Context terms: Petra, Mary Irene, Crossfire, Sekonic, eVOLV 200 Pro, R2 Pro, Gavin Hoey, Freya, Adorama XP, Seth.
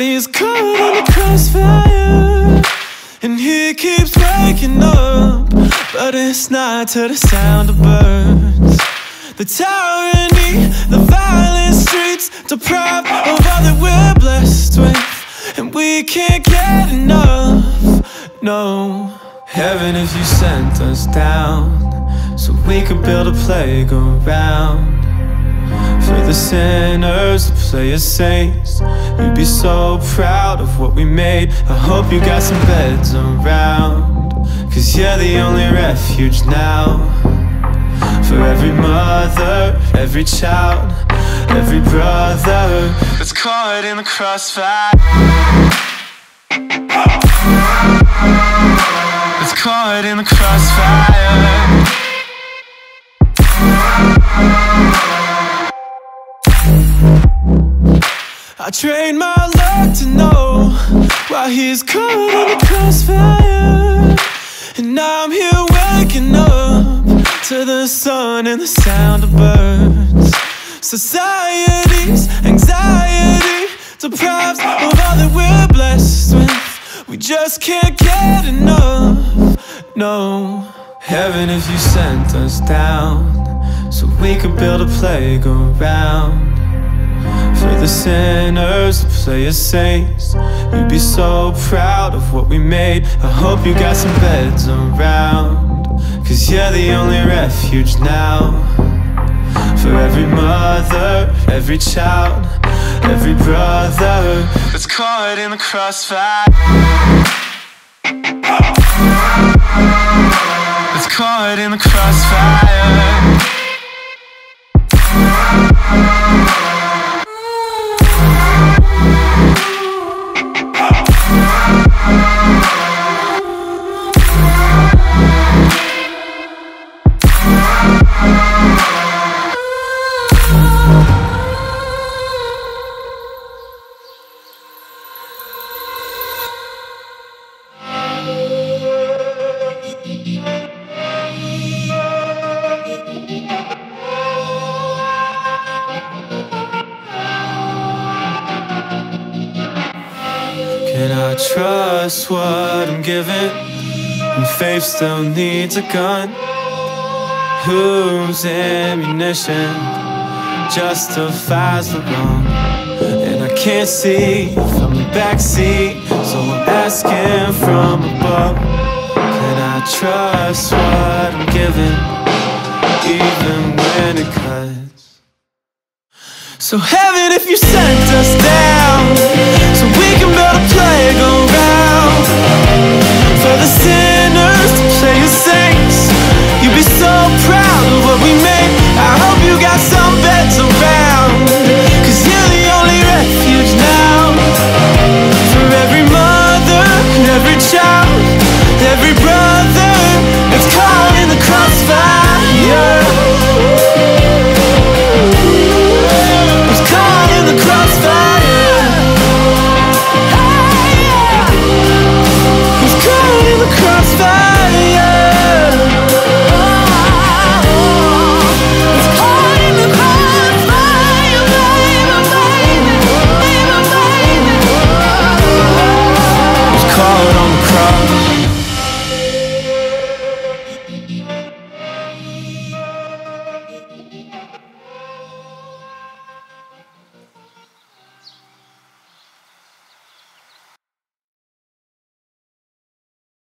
He's caught in the crossfire, and he keeps waking up, but it's not to the sound of birds. The tyranny, the violent streets, deprived of all that we're blessed with, and we can't get enough. No. Heaven, if you sent us down so we could build a playground for the sinners, the players, saints, you'd be so proud of what we made. I hope you got some beds around, cause you're the only refuge now. For every mother, every child, every brother that's caught in the crossfire, that's caught in the crossfire. I train my luck to know why he's caught in the crossfire, and I'm here waking up to the sun and the sound of birds. Society's anxiety deprives of all that we're blessed with. We just can't get enough, no. Heaven, if you sent us down so we could build a playground for the sinners, the players, saints, you'd be so proud of what we made. I hope you got some beds around, cause you're the only refuge now. For every mother, every child, every brother that's caught in the crossfire, that's caught in the crossfire. Can I trust what I'm given when faith still needs a gun? Whose ammunition justifies the wrong? And I can't see from the backseat, so I'm asking from above. Can I trust what I'm given even when it cuts? So heaven, if you sent us down so we can build